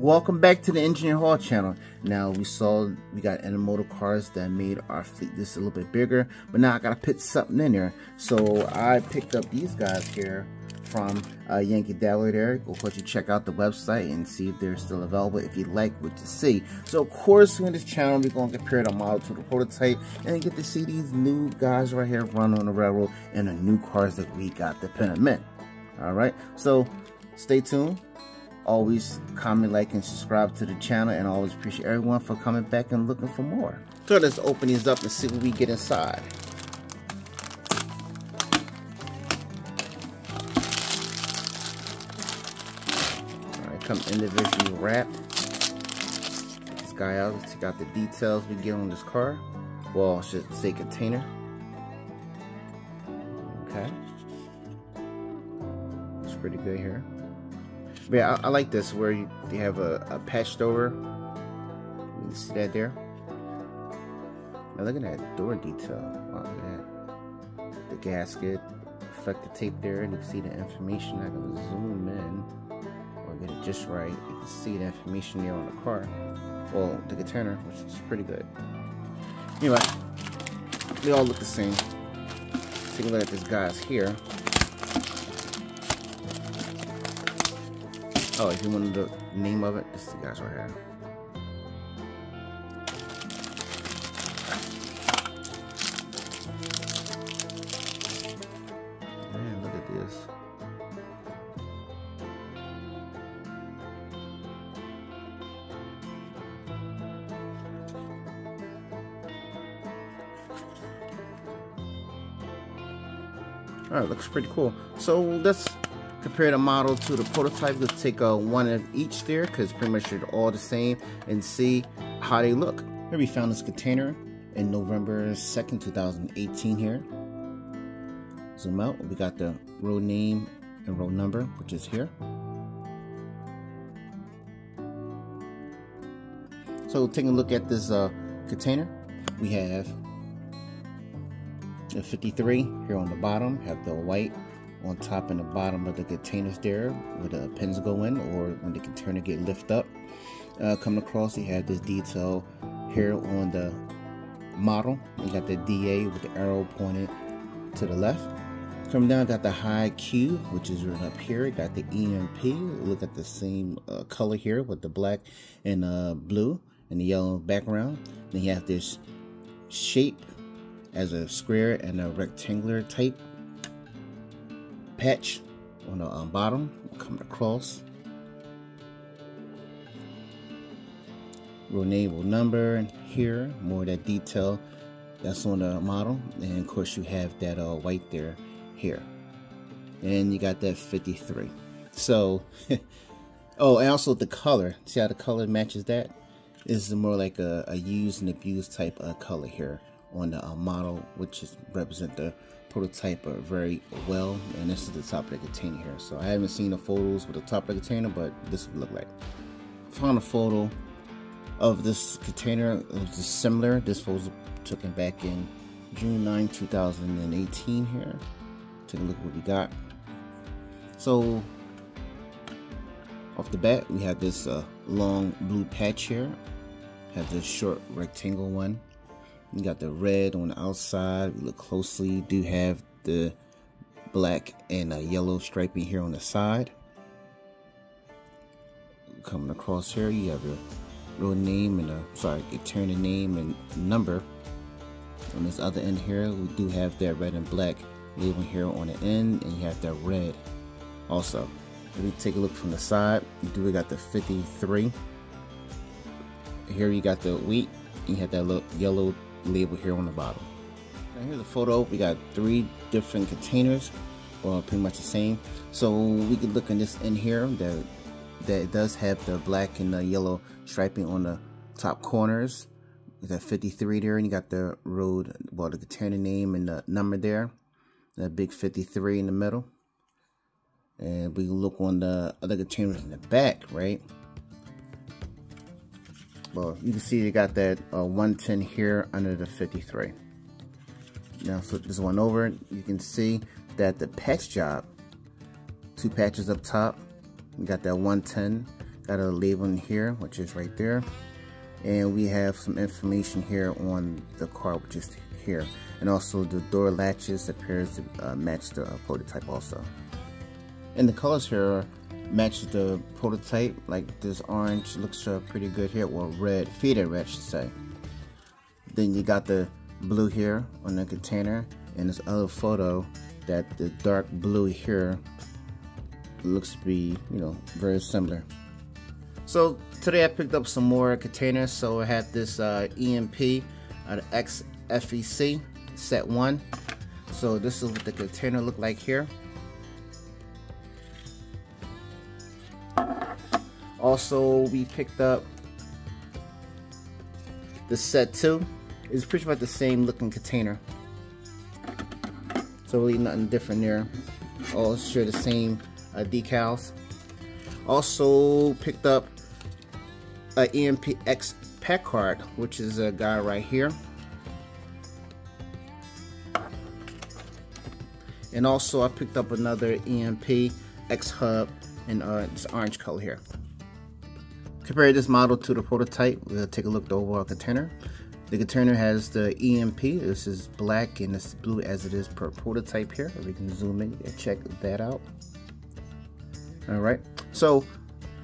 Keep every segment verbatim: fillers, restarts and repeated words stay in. Welcome back to the Engineer Hall channel. Now we saw we got intermodal cars that made our fleet just a little bit bigger, but now I gotta put something in there. So I picked up these guys here from uh, Yankee Dallard there. Go ahead and check out the website and see if they're still available if you like what you see. So of course on this channel we're going to compare the model to the prototype and get to see these new guys right here run on the railroad and the new cars that we got to pin them in. Alright, so stay tuned. Always comment, like, and subscribe to the channel, and I always appreciate everyone for coming back and looking for more. So let's open these up and see what we get inside. Come individually wrapped. Get this guy out. Let's check out the details we get on this car. Well, I should say container. Okay, it's pretty good here. But yeah, I, I like this where you they have a, a patched over. You can see that there. Now look at that door detail. Wow, look at that. The gasket, reflective tape there, and you can see the information. I can zoom in. Get it just right. You can see the information there on the car. Well, the container, which is pretty good. Anyway, they all look the same. Let's take a look at this guy's here. Oh, if you wanted the name of it, this is the guy's right here. Man, look at this. Alright, looks pretty cool. So let's compare the model to the prototype. Let's take a one of each there, because pretty much they're all the same, and see how they look. Here we found this container in November second, two thousand eighteen here. Zoom out. We got the row name and row number, which is here. So taking a look at this uh, container, we have the fifty-three here on the bottom, have the white on top and the bottom of the containers there where the pins go in, or when the container get lifted up. Uh, coming across, you have this detail here on the model. You got the D A with the arrow pointed to the left. Coming down, got the high Q, which is right up here. Got the E M P. Look at the same uh, color here with the black and uh, blue and the yellow background. Then you have this shape as a square and a rectangular type patch on the um, bottom, coming across. Row name, row number here, more of that detail that's on the model, and of course you have that uh, white there here, and you got that fifty-three. So, oh, and also the color. See how the color matches that? This is more like a, a used and abused type of color here on the uh, model, which is represent the prototype uh, very well. And this is the top of the container here. So I haven't seen the photos with the top of the container, but this would look like. Found a photo of this container. It was similar. This photo taken back in June ninth, two thousand eighteen here. Take a look what we got. So off the bat, we have this uh, long blue patch here. Have this short rectangle one. You got the red on the outside. Look closely, you do have the black and a yellow striping here on the side. Coming across here, you have your row name and a sorry, attorney name and number. On this other end here, we do have that red and black label here on the end, and you have that red also. If we take a look from the side, you do got the fifty-three. Here you got the wheat, and you have that little yellow label here on the bottom. Now here's a photo. We got three different containers, well, pretty much the same. So we could look in this in here that that it does have the black and the yellow striping on the top corners. You got fifty-three there, and you got the road, well, the container name and the number there. That big fifty-three in the middle. And we can look on the other containers in the back, right? Well, you can see they got that uh, one ten here under the fifty-three. Now flip this one over. You can see that the patch job, two patches up top. You got that one ten, got a label in here, which is right there, and we have some information here on the car, which is here, and also the door latches appears to uh, match the uh, prototype also. And the colors here match the prototype, like this orange looks uh, pretty good here, well, red, faded red I should say. Then you got the blue here on the container, and this other photo that the dark blue here looks to be, you know, very similar. So today I picked up some more containers. So I had this uh, E M P uh, the X F E C set one. So this is what the container looked like here. Also we picked up the set two. It's pretty much the same looking container. So really nothing different there. All share the same uh, decals. Also picked up an E M P X pack card, which is a guy right here. And also I picked up another E M P X hub in uh, this orange color here. Compare this model to the prototype. We'll take a look at the overall container. The container has the E M P. This is black and it's blue as it is per prototype here. We can zoom in and check that out. All right. So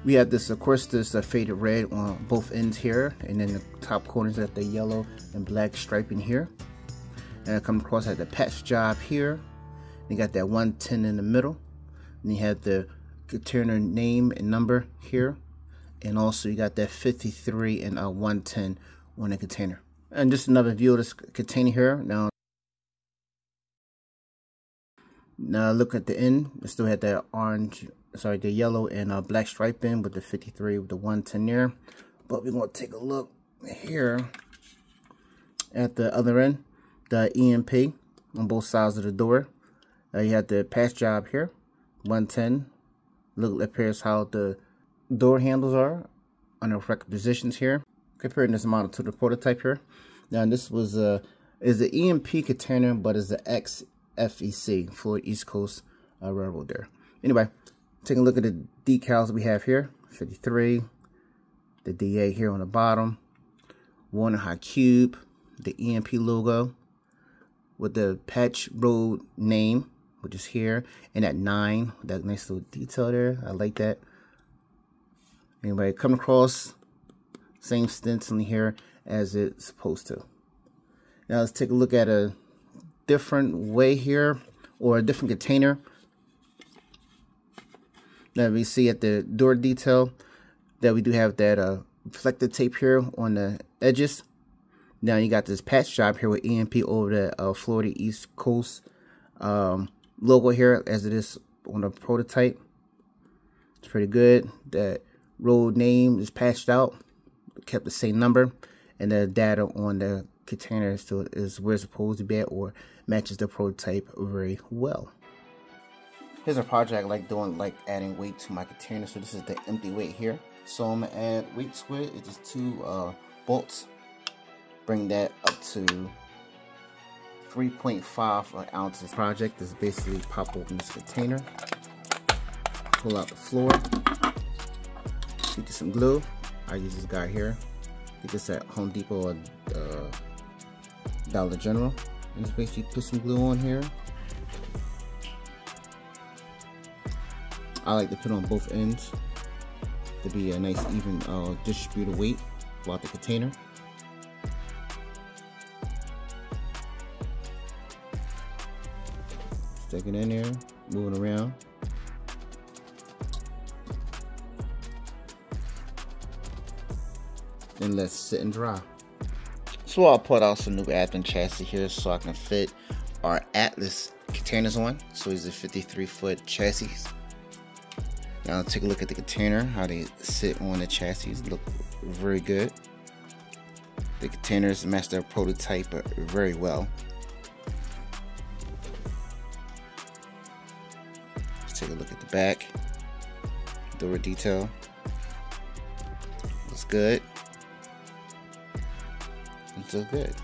we have this, of course, this uh, faded red on both ends here, and then the top corners at the yellow and black striping here. And I come across at the patch job here. You got that one ten in the middle. And you have the container name and number here. And also you got that fifty-three and a one ten on the container. And just another view of this container here. Now, now look at the end. It still had that orange, sorry, the yellow and uh, black striping with the fifty-three with the one ten there. But we're gonna take a look here at the other end, the E M P on both sides of the door. Uh, you have the patch job here, one ten. Look, appears how the door handles are on the correct positions here. Comparing this model to the prototype here. Now this was a is the E M P container, but it's the X F E C for East Coast uh, Railroad there. Anyway, take a look at the decals we have here. fifty-three, the D A here on the bottom, Warner High Cube, the E M P logo with the patch road name, which is here, and at nine, that nice little detail there. I like that. Anyway, coming across. Same stenciling here as it's supposed to. Now let's take a look at a different way here, or a different container. Now we see at the door detail that we do have that uh, reflective tape here on the edges. Now you got this patch job here with E M P over the uh, Florida East Coast um, logo here as it is on the prototype. It's pretty good. That road name is patched out. Kept the same number, and the data on the container still is where it's supposed to be at, or matches the prototype very well. Here's a project I like doing, like adding weight to my container. So this is the empty weight here. So I'm gonna add weight to it. It's just two uh, bolts. Bring that up to three point five ounces. Project is basically pop open this container, pull out the floor, get some glue. I use this guy here. Get this at Home Depot or uh, Dollar General. And just basically put some glue on here. I like to put on both ends to be a nice even uh, distributed weight throughout the container. Stick it in there, move it around. And let's sit and dry. So I'll put out some new admin chassis here so I can fit our Atlas containers on. So these are fifty-three foot chassis. Now take a look at the container, how they sit on the chassis. Look very good. The containers match their prototype very well. Let's take a look at the back. Door detail. Looks good. It's so good.